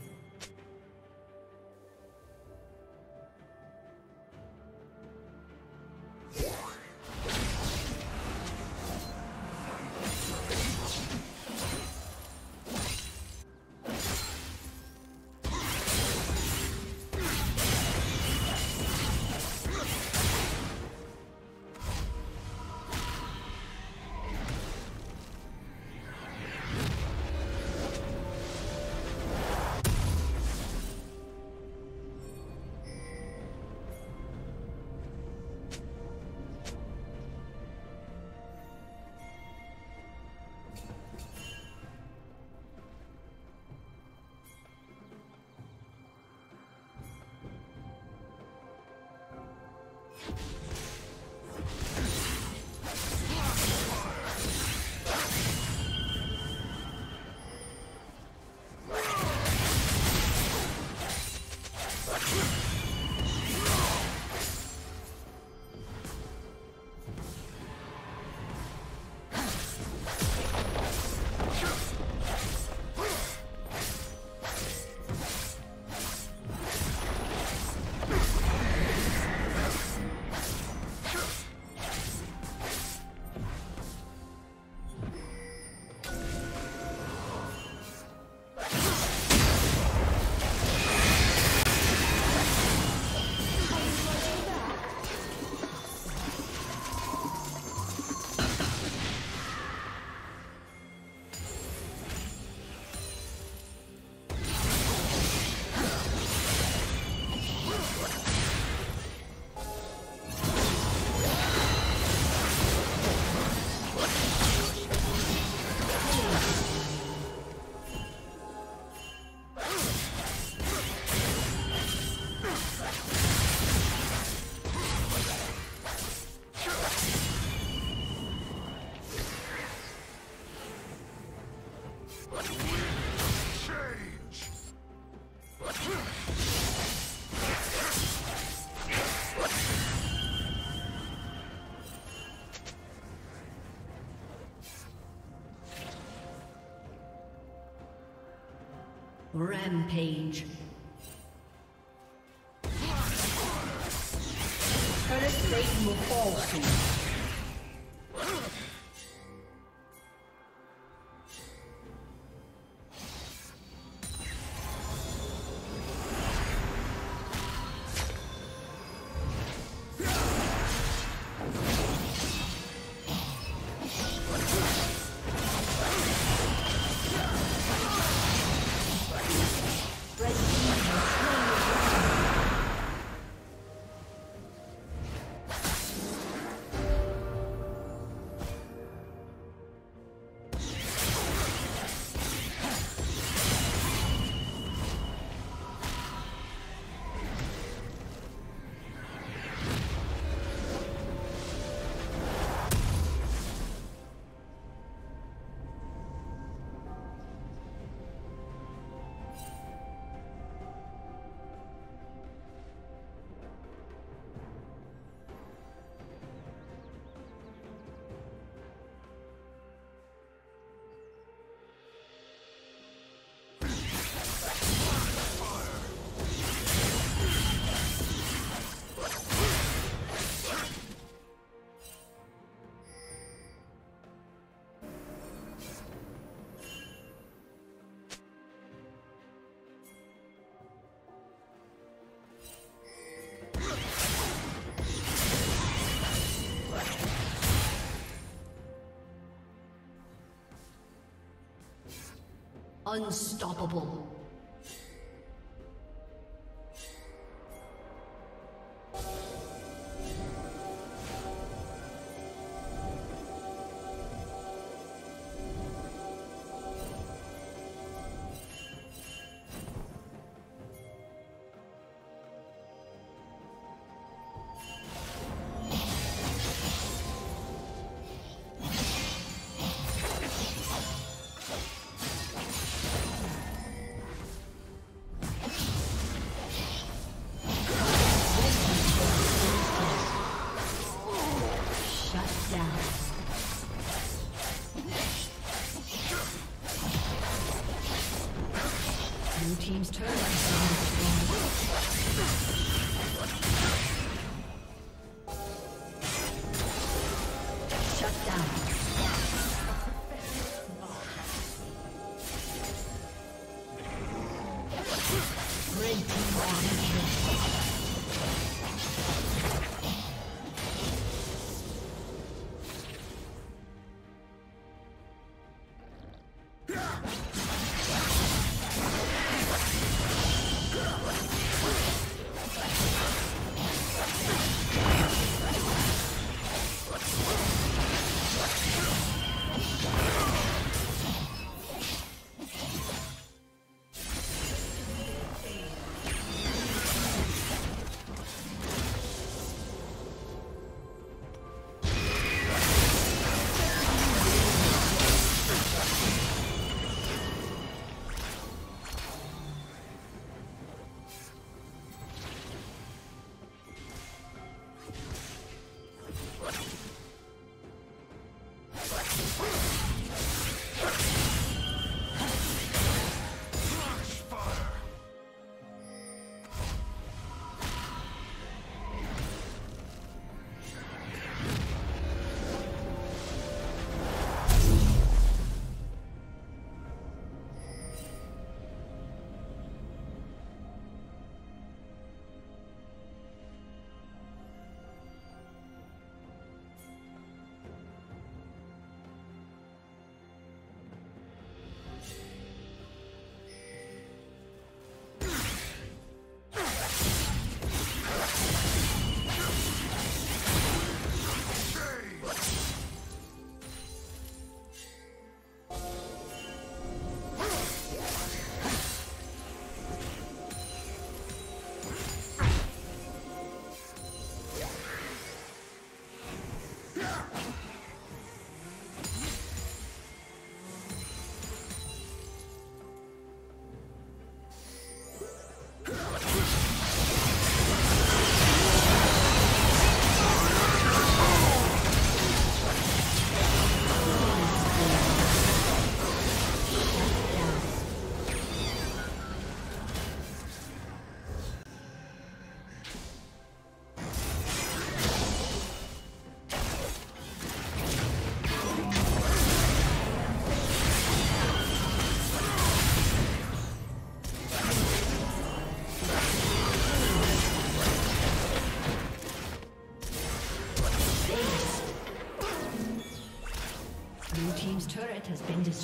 Rampage. Curtis Bateman will fall soon. Unstoppable.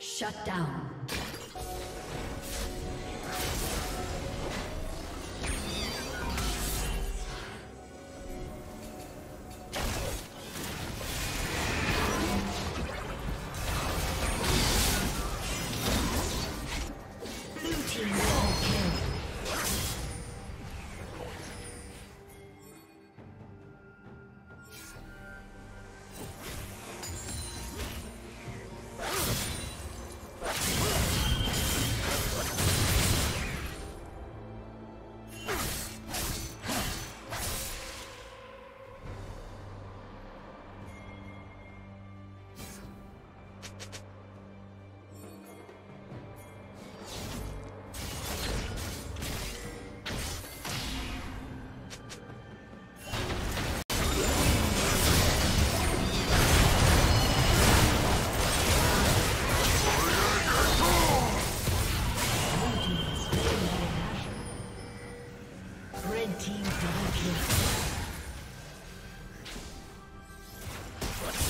Shut down. Team triple kill. Blue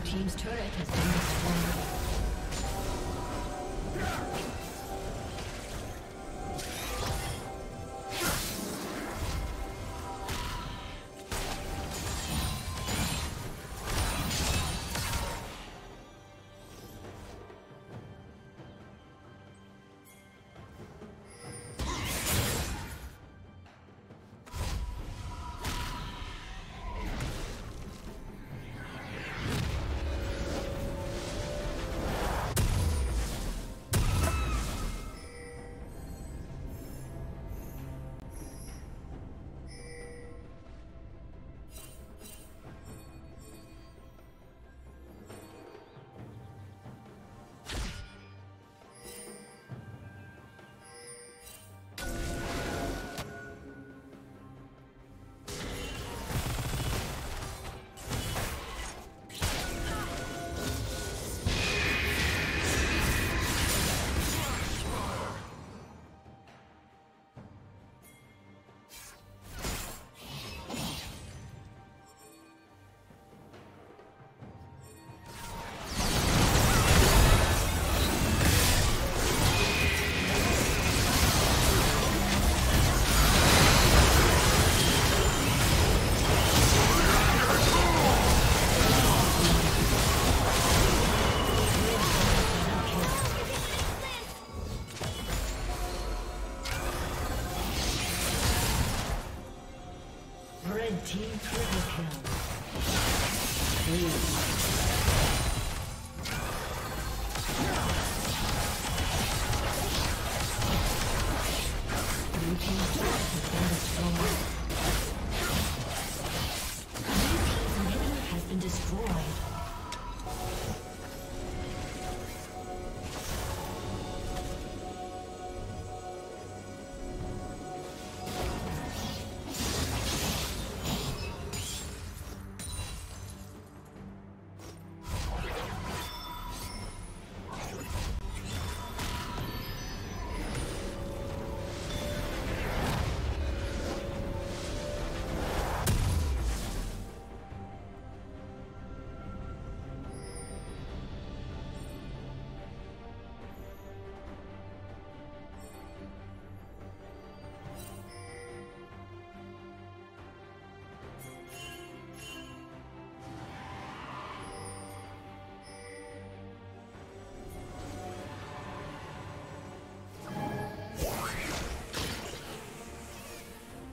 team turret has been destroyed. Blue team's inhibitor has been destroyed.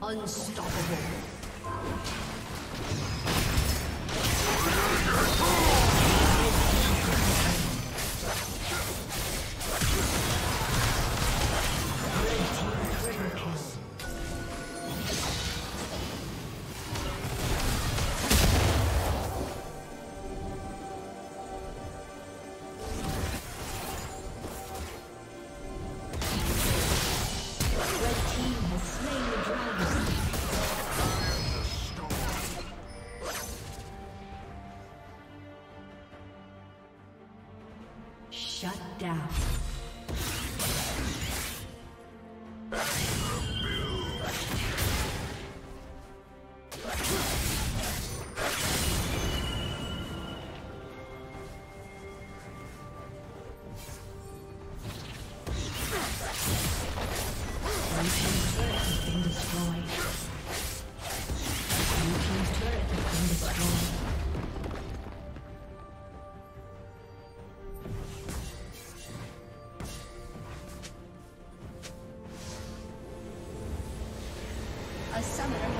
Shut down. Summoner